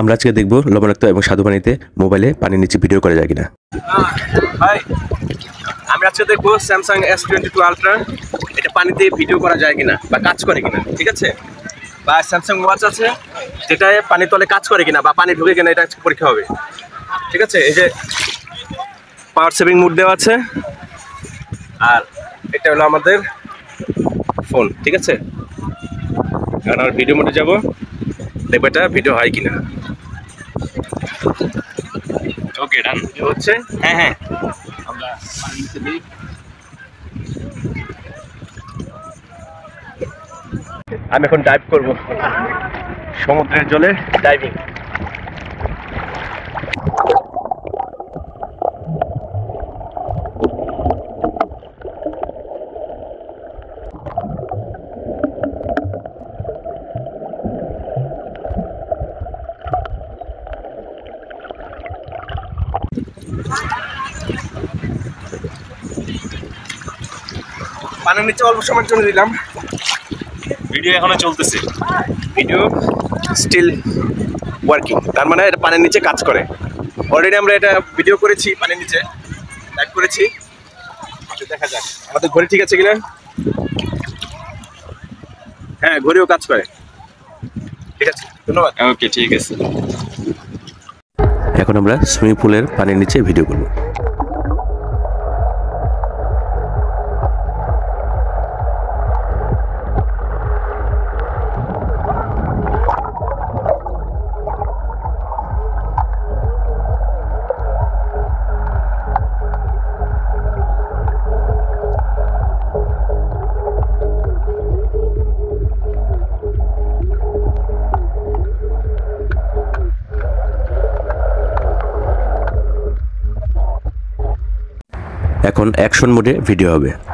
আমরা আজকে দেখবো লবণাক্ত এবং স্বাদু পানিতে মোবাইলে পানির নিচে ভিডিও করা যায় কিনা। ভাই আমরা আজকে দেখবো স্যামসাং S22 Ultra এটা পানিতে ভিডিও করা যায় কিনা বা কাজ করে কিনা, ঠিক আছে? বা স্যামসাং ওয়াচ আছে যেটায় পানির তলে কাজ করে কিনা বা পানি ঢুকে কিনা এটা পরীক্ষা হবে, ঠিক আছে? এই যে পাওয়ার সেভিং মোড দেওয়া আছে আর এটা হলো আমাদের ফোন, ঠিক আছে? কারণ আমরা ভিডিও মোডে যাব, দেখবো এটা ভিডিও হয় কিনা। ওকে ডান হচ্ছে, হ্যাঁ হ্যাঁ আমরা আমি এখন ডাইভ করব, সমুদ্রের জলে ডাইভিং। পানির নিচে অল্প সময়ের জন্য দিলাম, ভিডিও এখনো চলতেছে, ভিডিও স্টিল ওয়ার্কিং, তার মানে এটা পানির নিচে কাজ করে। অলরেডি আমরা এটা ভিডিও করেছি, পানির নিচে লাইভ করেছি, দেখা যাক আমাদের ঘড়ি ঠিক আছে কিনা। হ্যাঁ ঘড়িও কাজ করে, ঠিক আছে, ধন্যবাদ। ওকে ঠিক আছে, এখন আমরা সুইমিং পুলের পানির নিচে ভিডিও করব। এখন অ্যাকশন মোডে ভিডিও হবে।